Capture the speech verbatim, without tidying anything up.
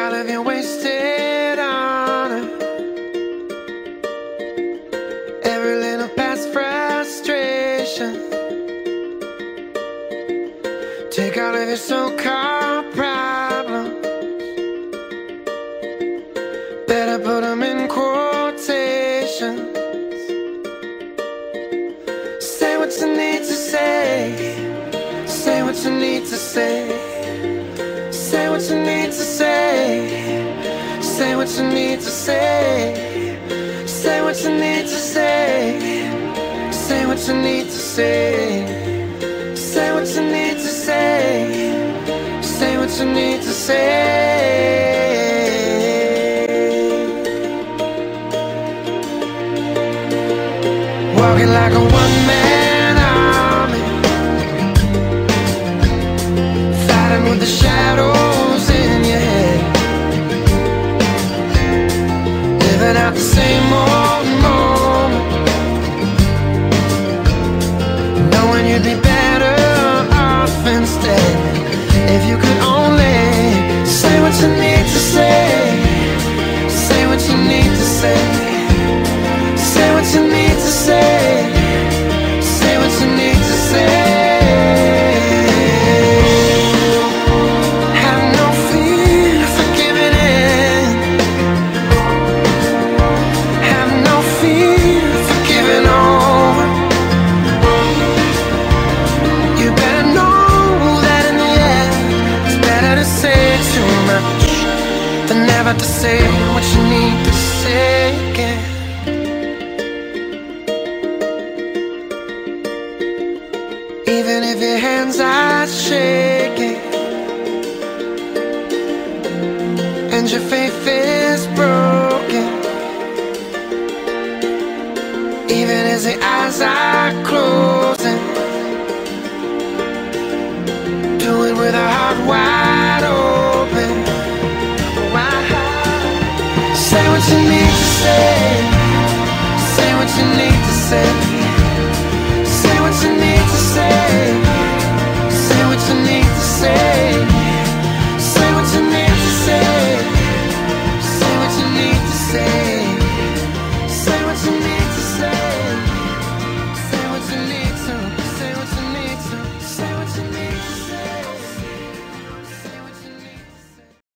got it and wasted on it. Every little past frustration, take out of your so-called problems, better put them in quotations. Say what you need to say, say what you need to say. Say what you need to say, say what you need to say, say what you need to say, say what you need to say, say what you need to say, say what you need to say. Walking like a one man army, fighting with the shadows. At the same old moment, knowing you'd be better off instead if you could only say what you need to say, say what you need to say, say what you need to say, say what you need to say. Never to say what you need to say again. Even if your hands are shaking and your faith is broken, even as the eyes are closing, do it with a heart wide open. Say what you need to say, say what you need to say.